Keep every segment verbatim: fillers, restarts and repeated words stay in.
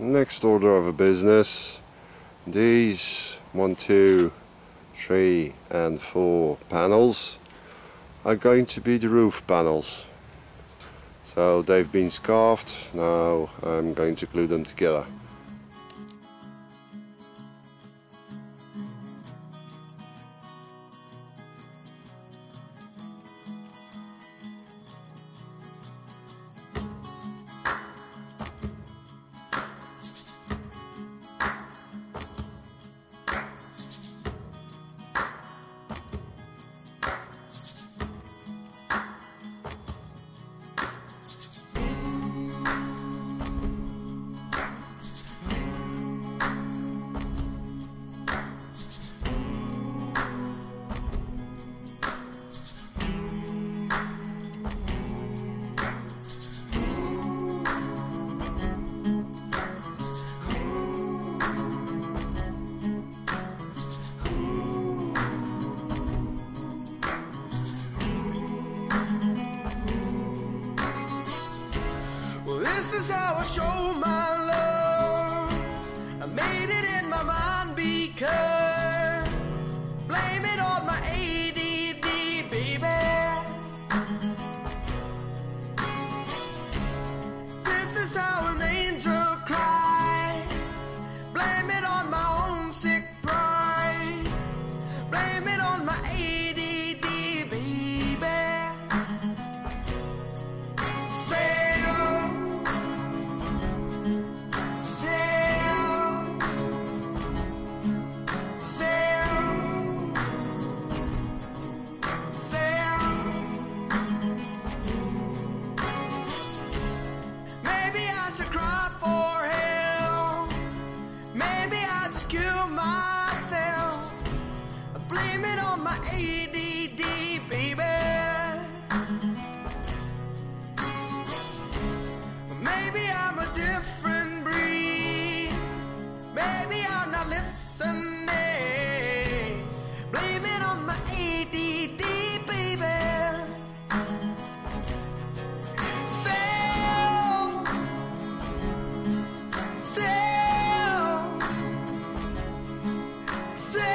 Next order of a business, these one, two, three and four panels are going to be the roof panels. So they've been scarved, now I'm going to glue them together. This is how I show my love. I made it in my mind because blame it on my A D D, baby. This is how an angel cries. Blame it on my own sick pride. Blame it on my A D D, baby. A D D, baby. Maybe I'm a different breed. Maybe I'm not listening. Blame it on my A D D, baby. Sell, sell, sell.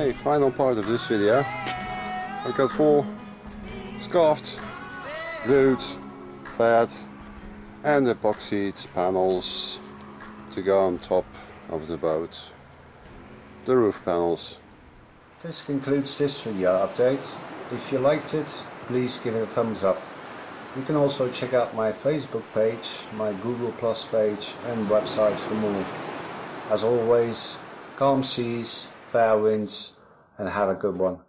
Okay, final part of this video. I've got four scarfed, glued, fed and epoxied panels to go on top of the boat, the roof panels. This concludes this video update. If you liked it, please give it a thumbs up. You can also check out my Facebook page, my Google Plus page and website for more. As always, calm seas, fair winds, and have a good one.